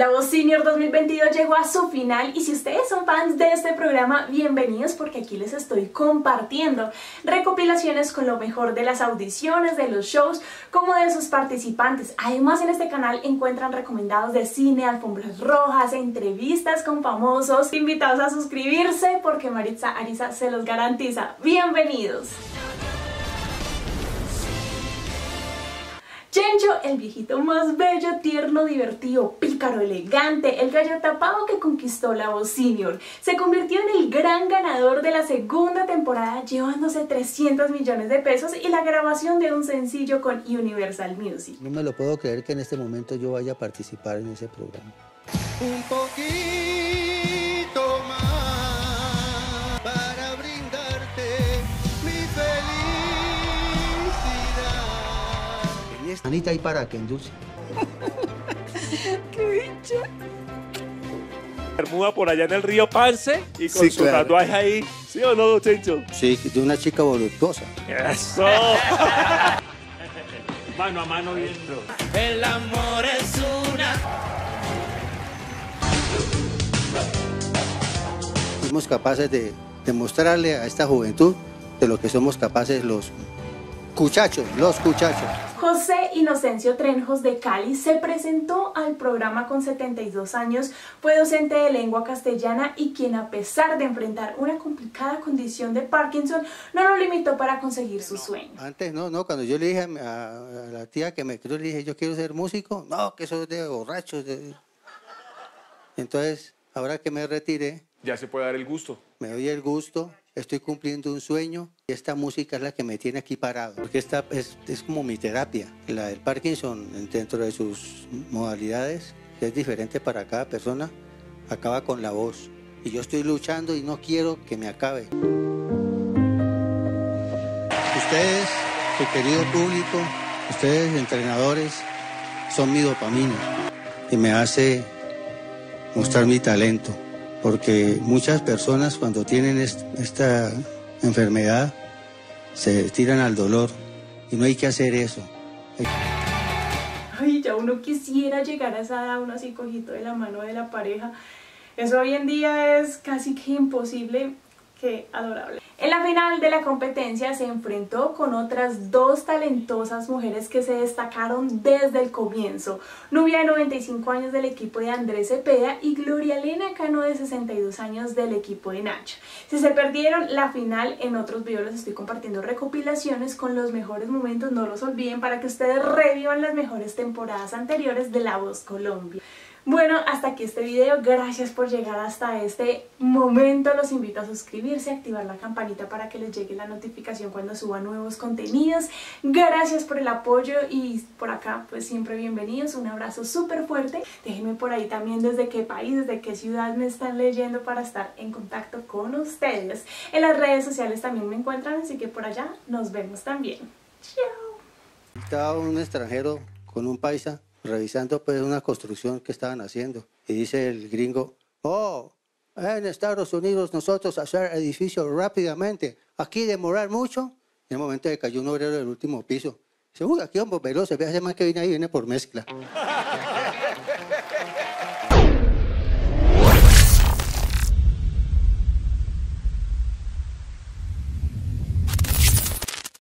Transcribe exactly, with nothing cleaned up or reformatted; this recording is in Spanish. La Voz Senior dos mil veintidós llegó a su final y si ustedes son fans de este programa, bienvenidos porque aquí les estoy compartiendo recopilaciones con lo mejor de las audiciones, de los shows, como de sus participantes. Además, en este canal encuentran recomendados de cine, alfombras rojas, entrevistas con famosos. Invitados a suscribirse porque Maritza Ariza se los garantiza. ¡Bienvenidos! Chencho, el viejito más bello, tierno, divertido, pícaro, elegante, el gallo tapado que conquistó La Voz Senior, se convirtió en el gran ganador de la segunda temporada llevándose trescientos millones de pesos y la grabación de un sencillo con Universal Music. No me lo puedo creer que en este momento yo vaya a participar en ese programa. Un poquito más para brindarte mi felicidad. Anita, ¿y para qué induce? ¡Qué bicho! Bermuda por allá en el río Pance y con sí, su claro. Tatuaje ahí. ¿Sí o no, Chencho? Sí, de una chica voluptuosa. ¡Eso! Mano a mano viento. El amor es una... Fuimos capaces de, de mostrarle a esta juventud de lo que somos capaces los... Cuchachos, los cuchachos. José Inocencio Trenjos de Cali se presentó al programa con setenta y dos años, fue docente de lengua castellana y quien a pesar de enfrentar una complicada condición de Parkinson, no lo limitó para conseguir su sueño. Antes no, no, cuando yo le dije a la tía que me yo le dije yo quiero ser músico, no, que eso es de borrachos. De... Entonces, ahora que me retiré... Ya se puede dar el gusto. Me doy el gusto. Estoy cumpliendo un sueño y esta música es la que me tiene aquí parado. Porque esta es, es como mi terapia. La del Parkinson, dentro de sus modalidades, que es diferente para cada persona, acaba con la voz. Y yo estoy luchando y no quiero que me acabe. Ustedes, su querido público, ustedes, entrenadores, son mi dopamina. Y me hace mostrar mi talento. Porque muchas personas cuando tienen esta enfermedad se tiran al dolor y no hay que hacer eso. Ay, ya uno quisiera llegar a esa edad, uno así cojito de la mano de la pareja. Eso hoy en día es casi que imposible. ¡Qué adorable! En la final de la competencia se enfrentó con otras dos talentosas mujeres que se destacaron desde el comienzo. Nubia de noventa y cinco años del equipo de Andrés Cepeda y Gloria Elena Cano de sesenta y dos años del equipo de Nacho. Si se perdieron la final, en otros videos les estoy compartiendo recopilaciones con los mejores momentos, no los olviden para que ustedes revivan las mejores temporadas anteriores de La Voz Colombia. Bueno, hasta aquí este video, gracias por llegar hasta este momento, los invito a suscribirse, activar la campanita para que les llegue la notificación cuando suba nuevos contenidos, gracias por el apoyo y por acá pues siempre bienvenidos, un abrazo súper fuerte, déjenme por ahí también desde qué país, desde qué ciudad me están leyendo para estar en contacto con ustedes, en las redes sociales también me encuentran, así que por allá nos vemos también, chao. Estaba un extranjero con un paisa, revisando pues una construcción que estaban haciendo y dice el gringo, oh, en Estados Unidos nosotros hacer edificios rápidamente, aquí demorar mucho. En el momento de cayó un obrero del último piso, dice, uy, aquí vamos veloz, se ve hace más que viene ahí, viene por mezcla.